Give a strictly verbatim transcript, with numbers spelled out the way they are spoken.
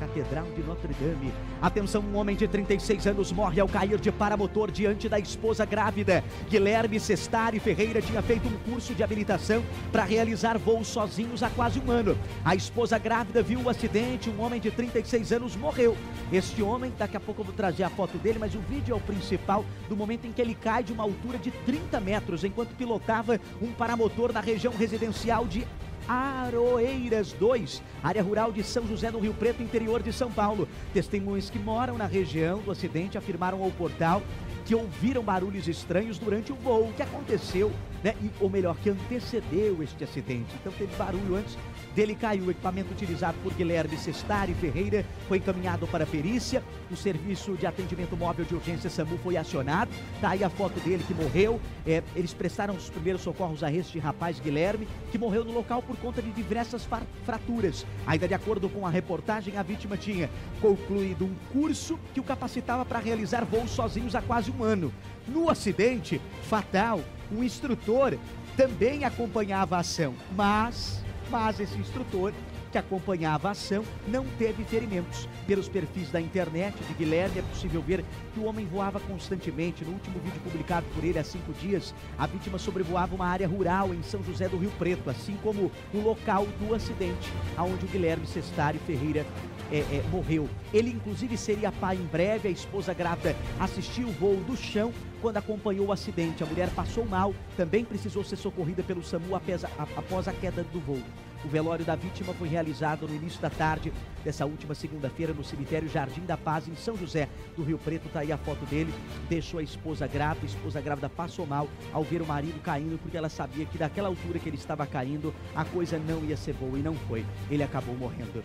Catedral de Notre Dame. Atenção, um homem de trinta e seis anos morre ao cair de paramotor diante da esposa grávida. Guilherme Cestari Ferreira tinha feito um curso de habilitação para realizar voos sozinhos há quase um ano. A esposa grávida viu o acidente, um homem de trinta e seis anos morreu. Este homem, daqui a pouco eu vou trazer a foto dele, mas o vídeo é o principal do momento em que ele cai de uma altura de trinta metros enquanto pilotava um paramotor da região residencial de Aroeiras dois, área rural de São José do Rio Preto, interior de São Paulo. Testemunhas que moram na região do acidente afirmaram ao portal que ouviram barulhos estranhos durante o voo, que aconteceu, né? E, ou melhor, que antecedeu este acidente. Então teve barulho antes dele cair. O equipamento utilizado por Guilherme Cestari Ferreira foi encaminhado para a perícia. O serviço de atendimento móvel de urgência SAMU foi acionado. Tá aí a foto dele que morreu. É, eles prestaram os primeiros socorros a este rapaz, Guilherme, que morreu no local por conta de diversas fraturas. Ainda de acordo com a reportagem, a vítima tinha concluído um curso que o capacitava para realizar voos sozinhos há quase um ano. No acidente fatal, o instrutor também acompanhava a ação, mas... Mas esse instrutor que acompanhava a ação não teve ferimentos. Pelos perfis da internet de Guilherme é possível ver que o homem voava constantemente. No último vídeo publicado por ele há cinco dias, a vítima sobrevoava uma área rural em São José do Rio Preto, assim como o local do acidente, onde o Guilherme Cestari Ferreira é, é, morreu. Ele inclusive seria pai em breve. A esposa grávida assistiu o voo do chão quando acompanhou o acidente. A mulher passou mal, também precisou ser socorrida pelo SAMU após a queda do voo. O velório da vítima foi realizado no início da tarde dessa última segunda-feira no cemitério Jardim da Paz, em São José do Rio Preto. Tá aí a foto dele. Deixou a esposa grávida. A esposa grávida passou mal ao ver o marido caindo, porque ela sabia que daquela altura que ele estava caindo, a coisa não ia ser boa, e não foi. Ele acabou morrendo.